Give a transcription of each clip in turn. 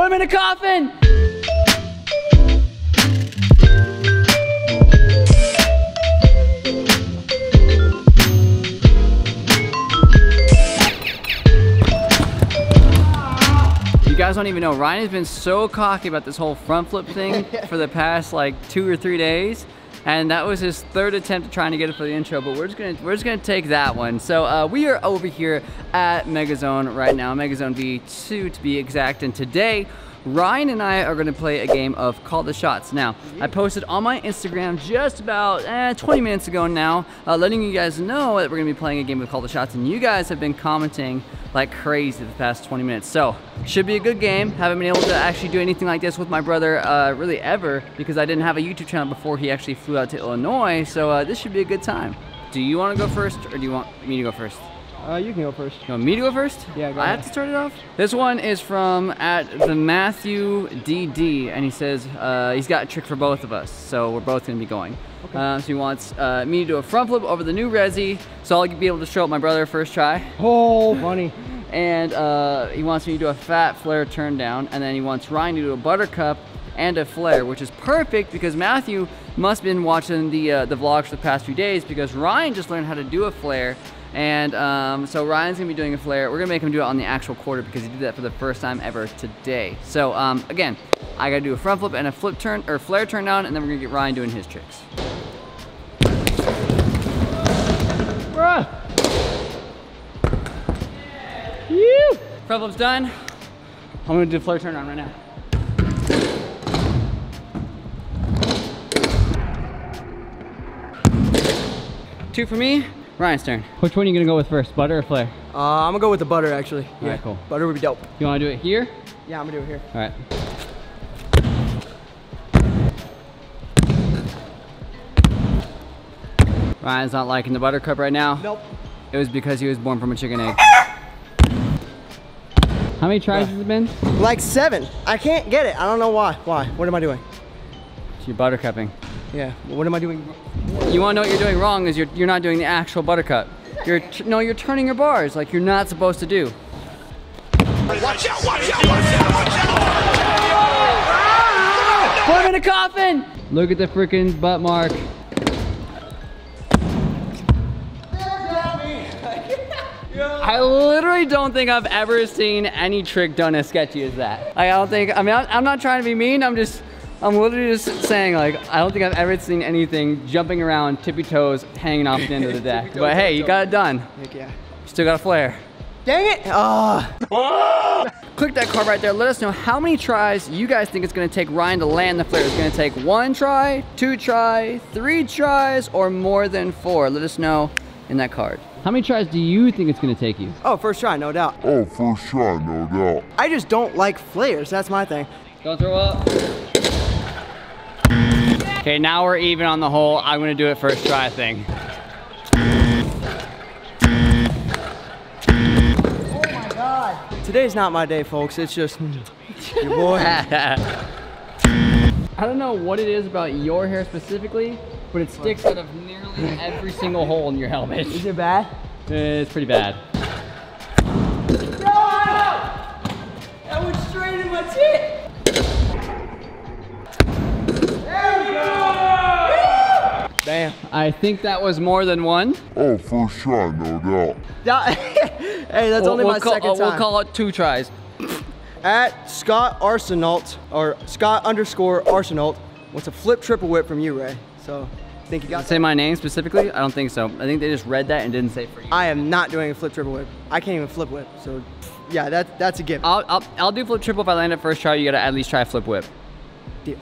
Put him in a coffin! You guys don't even know, Ryan has been so cocky about this whole front flip thing for the past like 2 or 3 days. And that was his third attempt at trying to get it for the intro, but we're just gonna take that one. So we are over here at Megazone right now, Megazone V2 to be exact, and today Ryan and I are gonna play a game of Call the Shots. Now, I posted on my Instagram just about 20 minutes ago now, letting you guys know that we're gonna be playing a game of Call the Shots, and you guys have been commenting like crazy the past 20 minutes. So, should be a good game. Haven't been able to actually do anything like this with my brother really ever, because I didn't have a YouTube channel before he actually flew out to Illinois, so this should be a good time. Do you wanna go first, or do you want me to go first? You can go first. You want me to go first? Yeah, go ahead. I have to start it off? This one is from @TheMatthewDD, and he says he's got a trick for both of us, so we're both gonna be going. Okay. So he wants me to do a front flip over the new Rezi, so I'll be able to show up my brother first try. Oh, funny. And he wants me to do a fat flare turn down, and then he wants Ryan to do a buttercup and a flare, which is perfect because Matthew must have been watching the vlogs for the past few days, because Ryan just learned how to do a flare. And so Ryan's gonna be doing a flare. We're gonna make him do it on the actual quarter because he did that for the first time ever today. So again, I gotta do a front flip and a flip turn, or flare turn down, and then we're gonna get Ryan doing his tricks. Yeah. Front flip's done. I'm gonna do a flare turn down right now. Two for me. Ryan's turn. Which one are you gonna go with first, butter or flare? I'm gonna go with the butter, actually. Yeah. All right, cool. Butter would be dope. You wanna do it here? Yeah, I'm gonna do it here. All right. Ryan's not liking the buttercup right now. Nope. It was because he was born from a chicken egg. How many tries has it been? Like 7. I can't get it. I don't know why. Why? What am I doing? You're buttercupping. Yeah, well, what am I doing? You wanna know what you're doing wrong is you're not doing the actual buttercup. No, you're turning your bars like you're not supposed to do. Watch out, watch out, watch out, watch out! Put him in a coffin! Look at the freaking butt mark. I literally don't think I've ever seen any trick done as sketchy as that. I don't think, I mean, I'm not trying to be mean, I'm literally just saying, like, I don't think I've ever seen anything jumping around, tippy toes, hanging off the end of the deck. But hey, you got it done. Heck yeah. Still got a flare. Dang it! Oh. Click that card right there. Let us know how many tries you guys think it's gonna take Ryan to land the flare. It's gonna take 1 try, 2 try, 3 tries, or more than 4. Let us know in that card. How many tries do you think it's gonna take you? Oh, first try, no doubt. Oh, first try, no doubt. I just don't like flares. That's my thing. Don't throw up. Okay, now we're even on the hole. I'm gonna do it first try thing. Oh my God. Today's not my day, folks. It's just your boy. I don't know what it is about your hair specifically, but it sticks out of nearly every single hole in your helmet. Is it bad? It's pretty bad. No! That went straight in my teeth. Damn. I think that was more than 1. Oh, first try, no doubt. Hey, that's only my second time. We'll call it 2 tries. @ScottArsenault, or Scott_Arsenault, wants a flip triple whip from you, Ray. So, I think you got that. Say my name specifically? I don't think so. I think they just read that and didn't say it for you. I am not doing a flip triple whip. I can't even flip whip, so yeah, that's a gift. I'll do flip triple if I land it first try. You gotta at least try flip whip. Deal.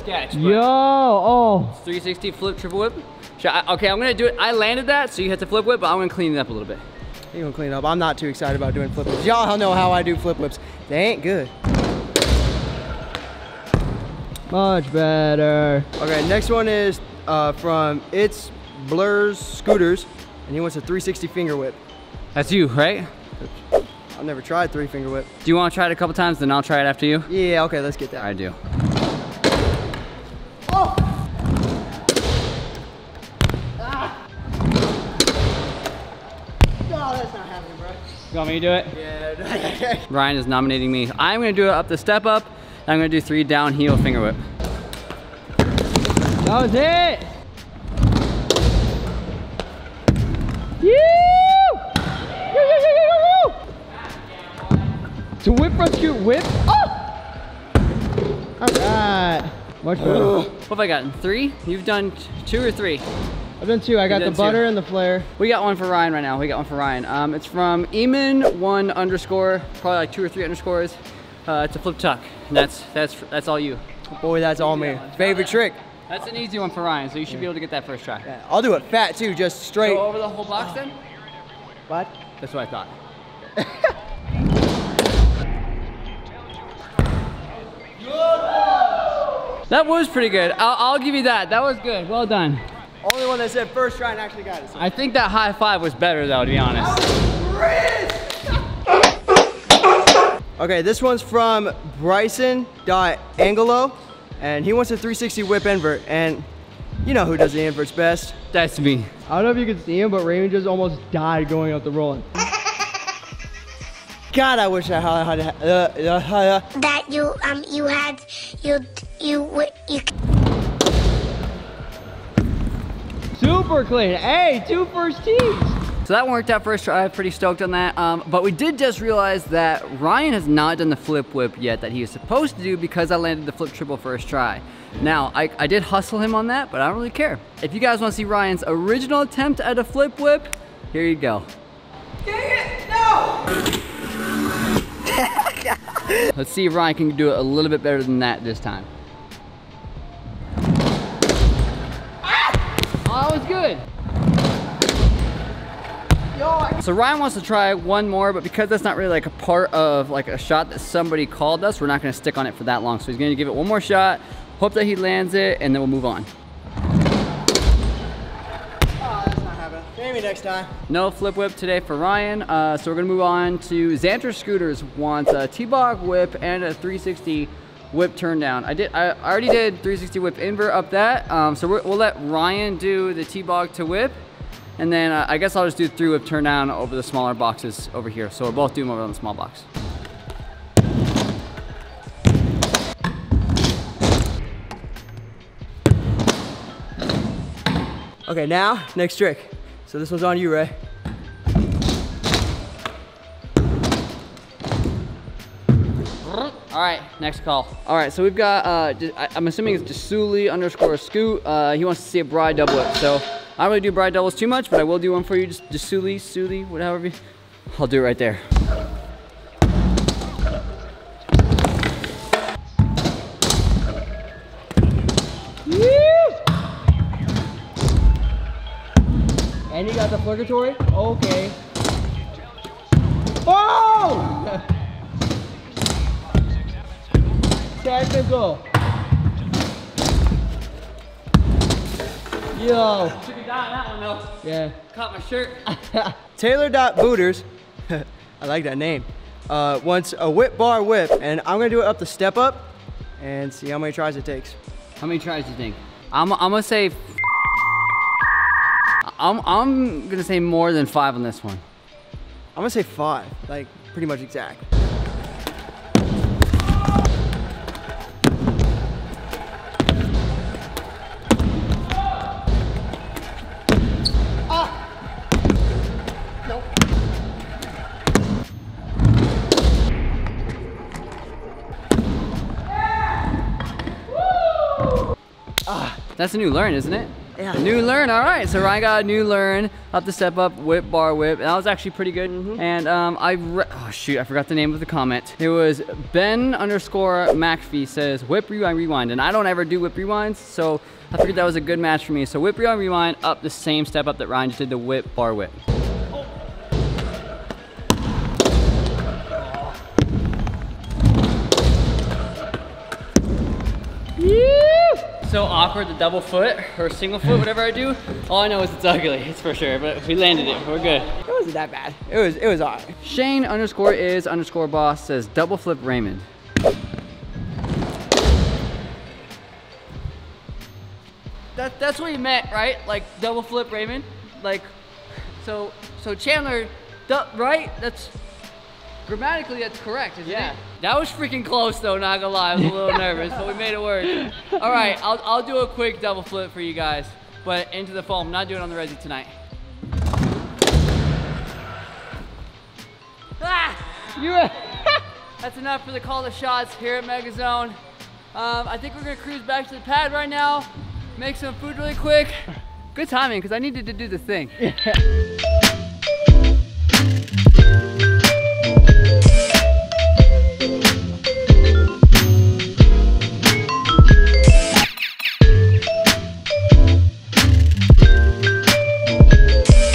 Sketch, yo, oh. 360 flip triple whip. Okay, I'm gonna do it. I landed that, so you had to flip whip, but I'm gonna clean it up a little bit. You're gonna clean it up. I'm not too excited about doing flip whips. Y'all know how I do flip whips. They ain't good. Much better. Okay, next one is from It's Blurs Scooters, and he wants a 360 finger whip. That's you, right? I've never tried 3-finger whip. Do you wanna try it a couple times, then I'll try it after you? Yeah, okay, let's get that. I do. You want me to do it? Yeah. Ryan is nominating me. I'm gonna do it up the step up. And I'm gonna do 3 down heel finger whip. That was it. To whip, front scoot, whip. Oh! All right. Much better. What have I gotten? 3? You've done 2 or 3? I've done 2. I got the butter and the flare. We got one for Ryan right now. We got one for Ryan. It's from Eamon1_, probably like 2 or 3 underscores. It's a flip tuck. And that's all you. Boy, that's all me. Favorite trick. That's an easy one for Ryan, so you should be able to get that first try. Yeah. I'll do it fat too, just straight. Go over the whole box then? What? That's what I thought. That was pretty good. I'll give you that. That was good. Well done. Only one that said first try and actually got it. So. I think that high five was better though, to be honest. Okay, this one's from Bryson.Angelo, and he wants a 360 whip invert, and you know who does the inverts best. That's me. I don't know if you can see him, but Raymond just almost died going up the rolling. God, I wish I had that you. Super clean. Hey, 2 first teams. So that one worked out first try. Pretty stoked on that. But we did just realize that Ryan has not done the flip whip yet that he was supposed to do because I landed the flip triple first try. Now, I did hustle him on that, but I don't really care. If you guys want to see Ryan's original attempt at a flip whip, here you go. Dang it, no! Let's see if Ryan can do it a little bit better than that this time. Oh, that was good. So Ryan wants to try one more, but because that's not really like a part of like a shot that somebody called us, we're not gonna stick on it for that long. So he's gonna give it one more shot, hope that he lands it, and then we'll move on. Maybe next time. No flip whip today for Ryan, so we're gonna move on to Xantra Scooters wants a T-Bog whip and a 360 whip turn down. I already did 360 whip invert up that, so we'll let Ryan do the T-Bog to whip, and then I guess I'll just do 3 whip turn down over the smaller boxes over here. So we'll both do them over on the small box. Okay, now next trick. So this one's on you, Ray. All right, next call. All right, so we've got, I'm assuming it's Desuli_Scoot. He wants to see a bride double whip. So I don't really do bride doubles too much, but I will do one for you. Just Desuli, whatever. I'll do it right there. And you got the flurgatory? Okay. Oh! Technical. Yo. Took a dot on that one though. Yeah. Caught my shirt. Taylor.Booters, I like that name, wants a whip bar whip, and I'm gonna do it up the step up and see how many tries it takes. How many tries do you think? I'm gonna say I'm gonna say more than 5 on this one. I'm gonna say 5, like pretty much exact. That's a new learn, isn't it? Yeah. New learn, all right. So Ryan got a new learn, up the step up, whip, bar, whip. And that was actually pretty good. Mm-hmm. And oh shoot, I forgot the name of the comment. It was Ben_McPhee says, whip, rewind, rewind. And I don't ever do whip rewinds, so I figured that was a good match for me. So whip, rewind, rewind, up the same step up that Ryan just did, the whip, bar, whip. So awkward, the double foot or single foot, whatever I do. All I know is it's ugly, it's for sure, but we landed it, we're good. It wasn't that bad, it was all right. Shane_is_boss says double flip Raymond. That's what he meant, right? Like double flip Raymond? Like, so Chandler Right? That's grammatically, that's correct, isn't it? That was freaking close though, not gonna lie. I was a little nervous, but we made it work. All right, I'll do a quick double flip for you guys, but into the foam. I'm not doing it on the Rezi tonight. Ah, that's enough for the Call the Shots here at Megazone. I think we're gonna cruise back to the pad right now, make some food really quick. Good timing, because I needed to do the thing.